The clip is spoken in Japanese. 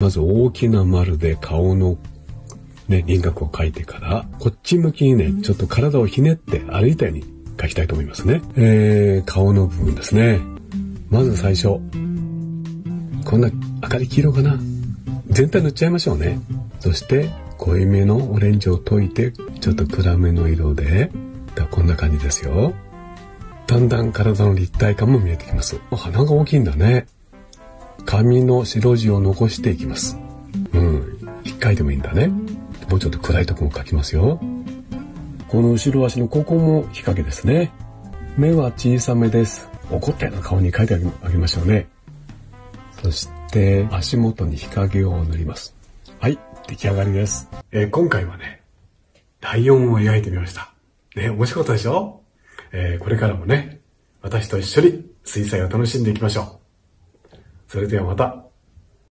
まず大きな丸で顔の、ね、輪郭を描いてから、こっち向きにね、ちょっと体をひねって歩いたように描きたいと思いますね。顔の部分ですね。まず最初。こんな明るい黄色かな。全体塗っちゃいましょうね。そして、濃いめのオレンジを溶いて、ちょっと暗めの色で、こんな感じですよ。だんだん体の立体感も見えてきます。鼻が大きいんだね。髪の白地を残していきます。引っかいてもいいんだね。もうちょっと暗いとこも描きますよ。この後ろ足のここも日陰ですね。目は小さめです。怒ったような顔に描いてあげましょうね。そして足元に日陰を塗ります。はい、出来上がりです。今回はね、ライオンを描いてみました。ね、面白かったでしょ？これからもね、私と一緒に水彩を楽しんでいきましょう。それではまた。